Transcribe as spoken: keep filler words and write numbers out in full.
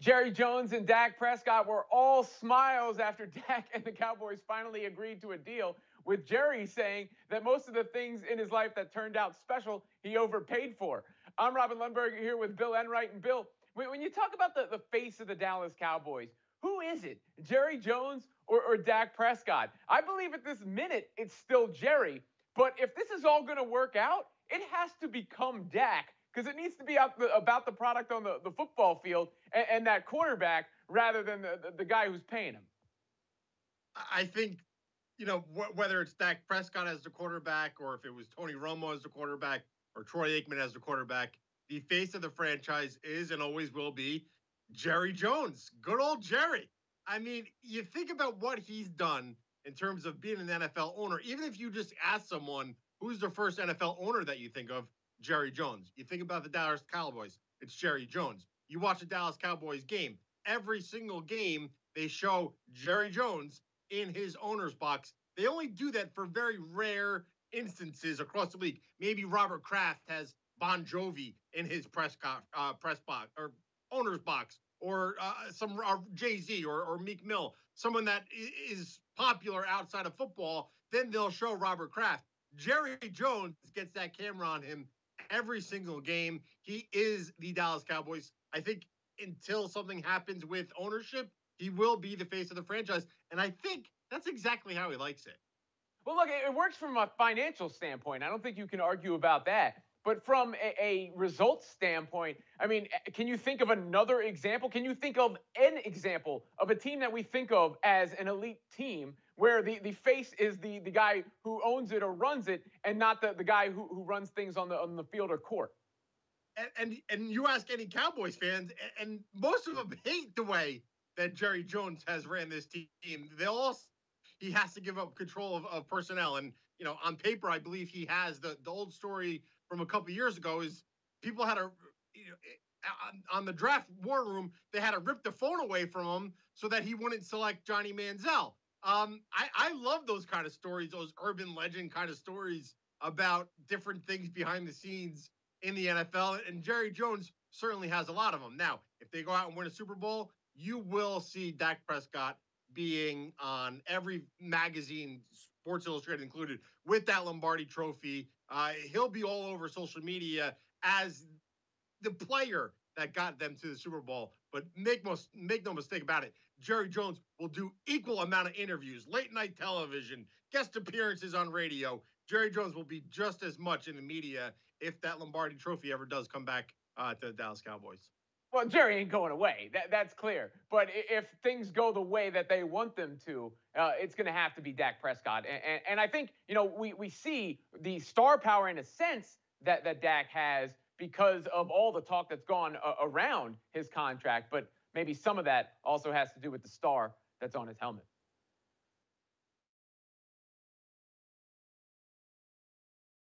Jerry Jones and Dak Prescott were all smiles after Dak and the Cowboys finally agreed to a deal, with Jerry saying that most of the things in his life that turned out special, he overpaid for. I'm Robin Lundberg here with Bill Enright. And Bill, when you talk about the, the face of the Dallas Cowboys, who is it, Jerry Jones or, or Dak Prescott? I believe at this minute it's still Jerry, but if this is all going to work out, it has to become Dak, because it needs to be out the, about the product on the, the football field and, and that quarterback rather than the, the, the guy who's paying him. I think, you know, wh whether it's Dak Prescott as the quarterback or if it was Tony Romo as the quarterback or Troy Aikman as the quarterback, the face of the franchise is and always will be Jerry Jones. Good old Jerry. I mean, you think about what he's done in terms of being an N F L owner. Even if you just ask someone, who's the first N F L owner that you think of? Jerry Jones. You think about the Dallas Cowboys, it's Jerry Jones. You watch a Dallas Cowboys game, every single game, they show Jerry Jones in his owner's box. They only do that for very rare instances across the league. Maybe Robert Kraft has Bon Jovi in his press, uh, press box or owner's box, or uh, some uh, Jay-Z or, or Meek Mill, someone that is popular outside of football, then they'll show Robert Kraft. Jerry Jones gets that camera on him every single game. He is the Dallas Cowboys. I think until something happens with ownership, he will be the face of the franchise. And I think that's exactly how he likes it. Well, look, it works from a financial standpoint. I don't think you can argue about that. But from a, a results standpoint, I mean, can you think of another example? Can you think of an example of a team that we think of as an elite team where the, the face is the, the guy who owns it or runs it and not the, the guy who, who runs things on the, on the field or court? And, and, and you ask any Cowboys fans, and most of them hate the way that Jerry Jones has ran this team. They'll all say he has to give up control of, of personnel. And, you know, on paper, I believe he has. The, the old story from a couple years ago is people had a, you know, on, on the draft war room, they had to rip the phone away from him so that he wouldn't select Johnny Manziel. Um, I, I love those kind of stories, those urban legend kind of stories about different things behind the scenes in the N F L. And Jerry Jones certainly has a lot of them. Now, if they go out and win a Super Bowl, you will see Dak Prescott being on every magazine, Sports Illustrated included, with that Lombardi Trophy. Uh, he'll be all over social media as the player that got them to the Super Bowl. But make, most, make no mistake about it, Jerry Jones will do equal amount of interviews, late-night television, guest appearances on radio. Jerry Jones will be just as much in the media if that Lombardi Trophy ever does come back uh, to the Dallas Cowboys. Well, Jerry ain't going away. That, that's clear. But if things go the way that they want them to, uh, it's going to have to be Dak Prescott. And, and, and I think, you know, we, we see the star power in a sense that, that Dak has because of all the talk that's gone uh, around his contract. But maybe some of that also has to do with the star that's on his helmet.